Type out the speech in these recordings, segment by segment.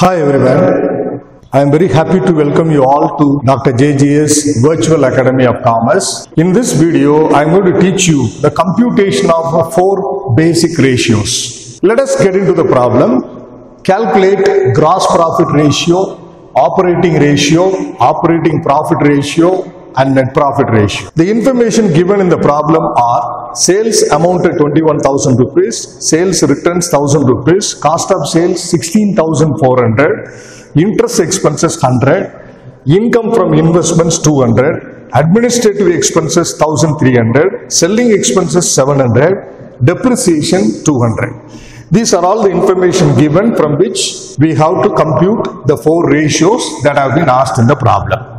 Hi everyone, I am very happy to welcome you all to Dr. JJ's Virtual Academy of Commerce. In this video, I am going to teach you the computation of 4 basic ratios. Let us get into the problem. Calculate gross profit ratio, operating profit ratio and net profit ratio. The information given in the problem are sales amount at 21,000 rupees, sales returns 1,000 rupees, cost of sales 16,400, interest expenses 100, income from investments 200, administrative expenses 1,300, selling expenses 700, depreciation 200. These are all the information given from which we have to compute the 4 ratios that have been asked in the problem.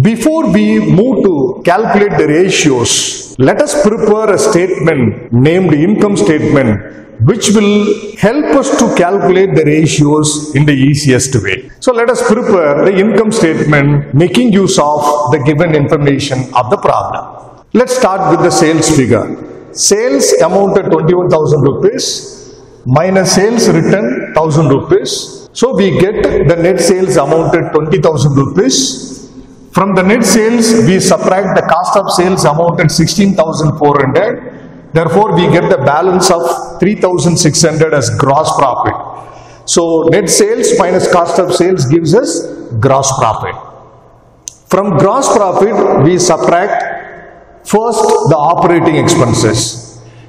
Before we move to calculate the ratios, let us prepare a statement named income statement, which will help us to calculate the ratios in the easiest way. So let us prepare the income statement making use of the given information of the problem. Let's start with the sales figure. Sales amount at 21,000 rupees minus sales return 1,000 rupees. So we get the net sales amount at 20,000 rupees. From the net sales, we subtract the cost of sales amount at 16,400. Therefore, we get the balance of 3,600 as gross profit. So, net sales minus cost of sales gives us gross profit. From gross profit, we subtract first the operating expenses.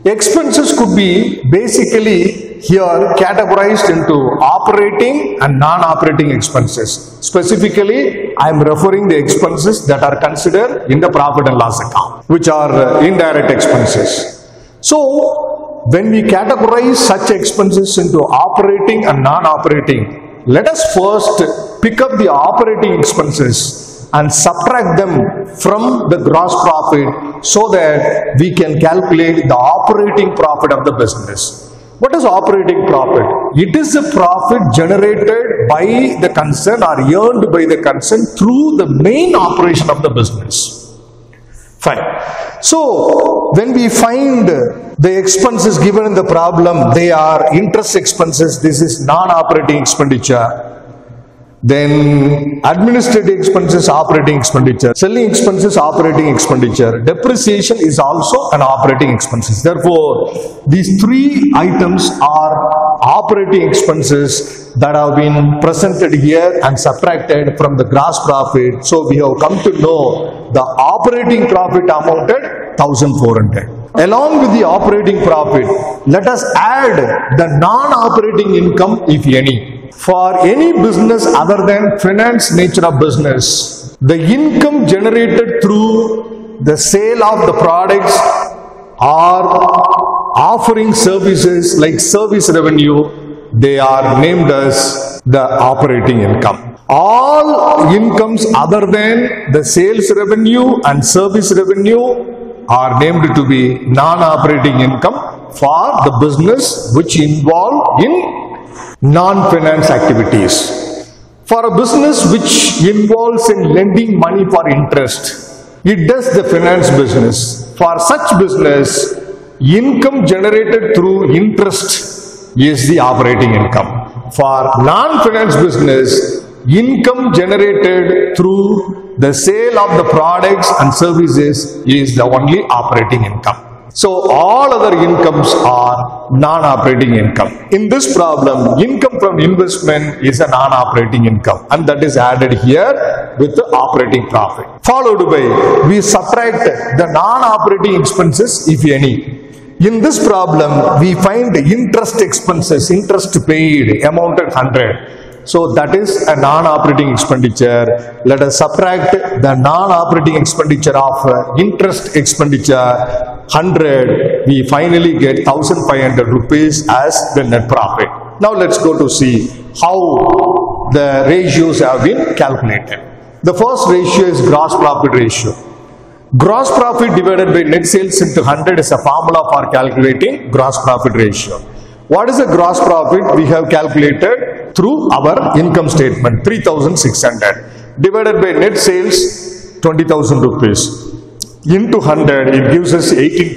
Expenses could be basically here categorized into operating and non-operating expenses. Specifically, I am referring the expenses that are considered in the profit and loss account, which are indirect expenses. So, when we categorize such expenses into operating and non-operating, let us first pick up the operating expenses and subtract them from the gross profit so that we can calculate the operating profit of the business. What is operating profit? It is the profit generated by the concern or earned by the concern through the main operation of the business. Fine. So, when we find the expenses given in the problem, they are interest expenses, this is non-operating expenditure. Then administrative expenses, operating expenditure. Selling expenses, operating expenditure. Depreciation is also an operating expenses. Therefore, these 3 items are operating expenses that have been presented here and subtracted from the gross profit. So, we have come to know the operating profit amounted 1,400. Along with the operating profit, let us add the non-operating income, if any. For any business other than finance nature of business, the income generated through the sale of the products or offering services like service revenue, they are named as the operating income. All incomes other than the sales revenue and service revenue are named to be non-operating income for the business which involved in non-finance activities. For a business which involves in lending money for interest, it does the finance business. For such business, income generated through interest is the operating income. For non-finance business, income generated through the sale of the products and services is the only operating income. So, all other incomes are non-operating income. In this problem, income from investment is a non-operating income and that is added here with the operating profit. Followed by, we subtract the non-operating expenses, if any. In this problem, we find the interest expenses, interest paid, amounted 100. So, that is a non-operating expenditure. Let us subtract the non-operating expenditure of interest expenditure 100, we finally get 1,500 rupees as the net profit. Now let's go to see how the ratios have been calculated. The first ratio is gross profit ratio. Gross profit divided by net sales into 100 is a formula for calculating gross profit ratio. What is the gross profit? We have calculated through our income statement 3,600 divided by net sales 20,000 rupees. Into 100, it gives us 18%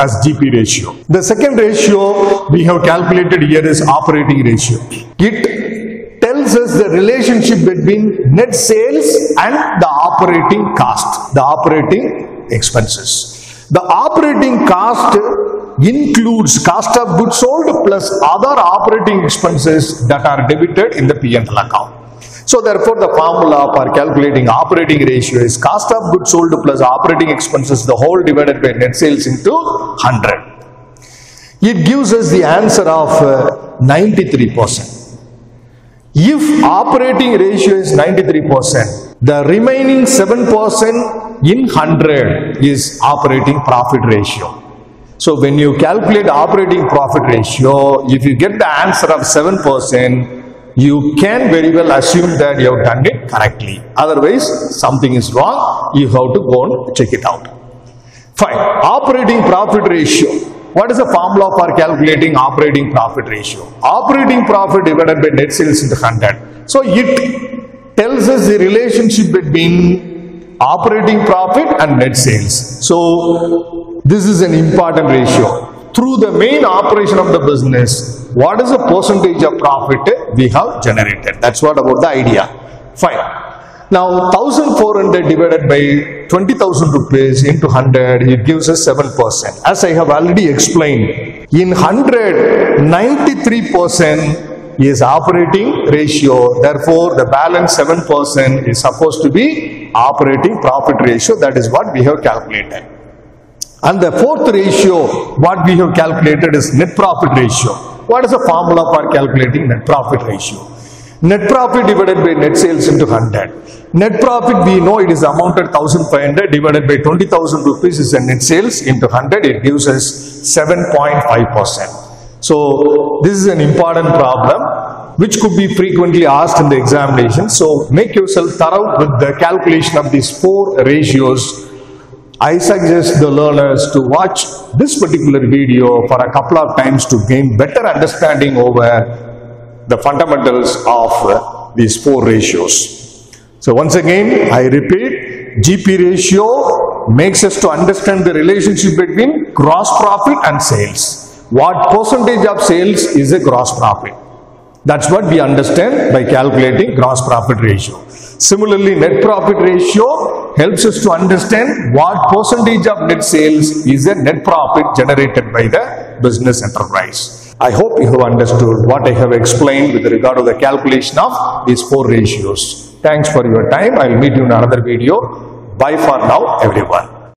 as GP ratio. The second ratio we have calculated here is operating ratio. It tells is the relationship between net sales and the operating cost, the operating expenses. The operating cost includes cost of goods sold plus other operating expenses that are debited in the P&L account. So therefore, the formula for calculating operating ratio is cost of goods sold plus operating expenses, the whole divided by net sales into 100. It gives us the answer of 93%. If operating ratio is 93%, the remaining 7% in 100 is operating profit ratio. So when you calculate operating profit ratio, if you get the answer of 7%, you can very well assume that you have done it correctly. Otherwise, something is wrong. You have to go and check it out. Fine. Operating profit ratio. What is the formula for calculating operating profit ratio? Operating profit divided by net sales into 100. So it tells us the relationship between operating profit and net sales. So this is an important ratio. Through the main operation of the business, what is the percentage of profit we have generated? That's what about the idea. Fine. Now 1400 divided by 20,000 rupees into 100, it gives us 7%. As I have already explained, in 100, 93% is operating ratio. Therefore, the balance 7% is supposed to be operating profit ratio. That is what we have calculated. And the fourth ratio, what we have calculated is net profit ratio. What is the formula for calculating net profit ratio? Net profit divided by net sales into 100. Net profit, we know it is amounted 1500 divided by 20,000 rupees is the net sales into 100. It gives us 7.5%. So this is an important problem which could be frequently asked in the examination. So make yourself thorough with the calculation of these four ratios. I suggest the learners to watch this particular video for a couple of times to gain better understanding over the fundamentals of these four ratios. So once again, I repeat, GP ratio makes us to understand the relationship between gross profit and sales. What percentage of sales is a gross profit? That's what we understand by calculating gross profit ratio. Similarly, net profit ratio helps us to understand what percentage of net sales is a net profit generated by the business enterprise. I hope you have understood what I have explained with regard to the calculation of these four ratios. Thanks for your time. I will meet you in another video. Bye for now, everyone.